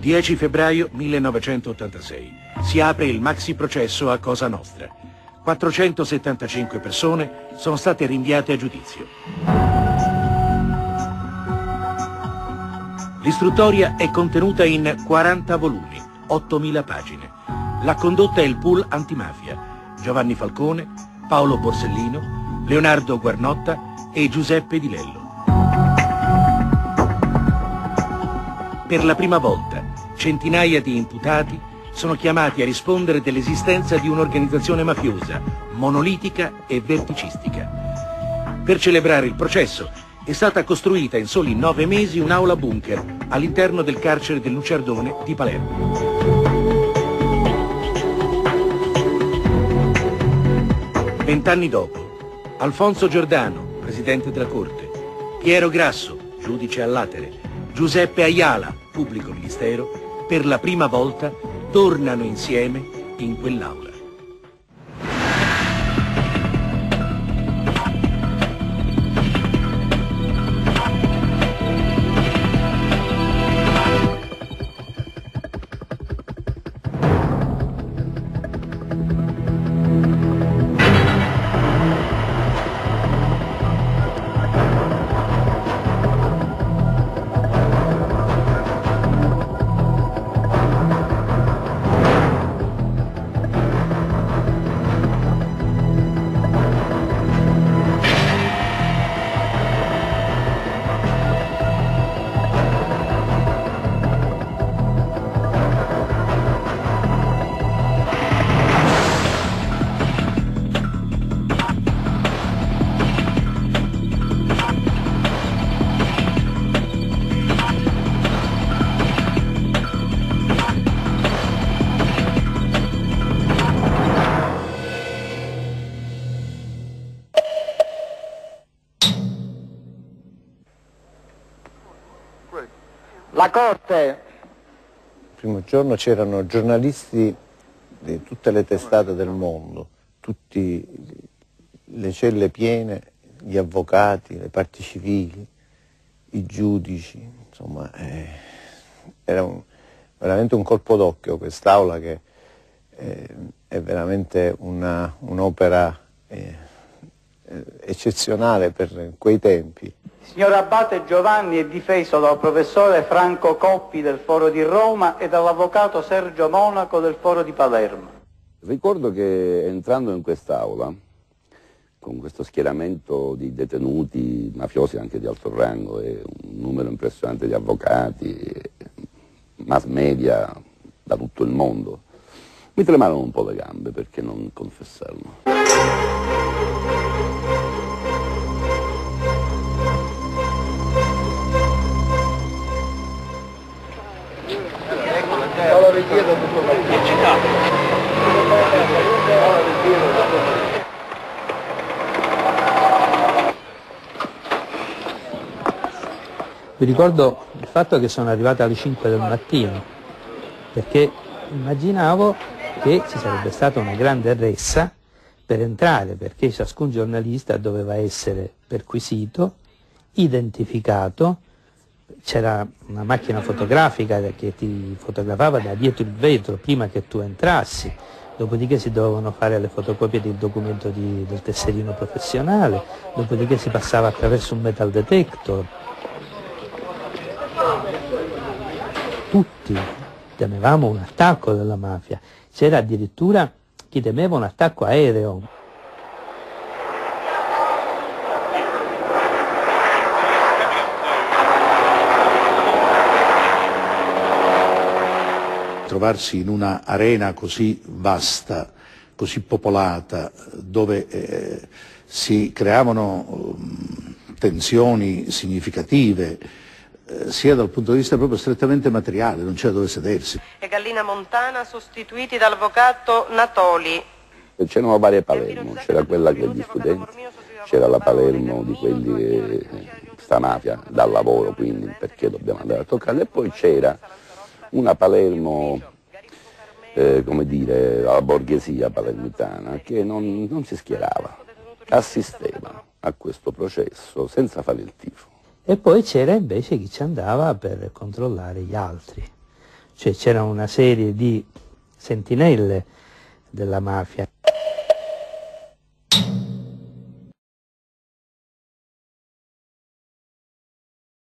10 febbraio 1986. Si apre il maxiprocesso a Cosa Nostra. 475 persone sono state rinviate a giudizio. L'istruttoria è contenuta in 40 volumi, 8.000 pagine. La condotta è il pool antimafia. Giovanni Falcone, Paolo Borsellino, Leonardo Guarnotta e Giuseppe Di Lello. Per la prima volta, centinaia di imputati sono chiamati a rispondere dell'esistenza di un'organizzazione mafiosa, monolitica e verticistica. Per celebrare il processo è stata costruita in soli 9 mesi un'aula bunker all'interno del carcere dell'Ucciardone di Palermo. 20 anni dopo, Alfonso Giordano, presidente della Corte, Piero Grasso, giudice all'atere, Giuseppe Ayala, pubblico ministero, per la prima volta tornano insieme in quell'aula. La Corte! Il primo giorno c'erano giornalisti di tutte le testate del mondo, tutte le celle piene, gli avvocati, le parti civili, i giudici, insomma era veramente un colpo d'occhio quest'aula che è veramente un'opera eccezionale per quei tempi. Signor Abbate, Giovanni è difeso dal professore Franco Coppi del Foro di Roma e dall'avvocato Sergio Monaco del Foro di Palermo. Ricordo che entrando in quest'aula, con questo schieramento di detenuti mafiosi anche di alto rango e un numero impressionante di avvocati, mass media da tutto il mondo, mi tremarono un po' le gambe, perché non confessarlo. Vi ricordo il fatto che sono arrivato alle 5 del mattino, perché immaginavo che ci sarebbe stata una grande ressa per entrare, perché ciascun giornalista doveva essere perquisito, identificato. C'era una macchina fotografica che ti fotografava da dietro il vetro prima che tu entrassi, dopodiché si dovevano fare le fotocopie del documento del tesserino professionale, dopodiché si passava attraverso un metal detector. Tutti temevamo un attacco della mafia, c'era addirittura chi temeva un attacco aereo. Trovarsi in una arena così vasta, così popolata, dove si creavano tensioni significative, sia dal punto di vista proprio strettamente materiale, non c'era dove sedersi. E Gallina Montana sostituiti dall'avvocato Natoli. C'erano varie Palermo, c'era quella che gli studenti, c'era la Palermo di quelli che sta mafia dal lavoro, quindi perché dobbiamo andare a toccarla, e poi c'era una Palermo, come dire, la borghesia palermitana che non si schierava, assisteva a questo processo senza fare il tifo. E poi c'era invece chi ci andava per controllare gli altri, cioè c'era una serie di sentinelle della mafia.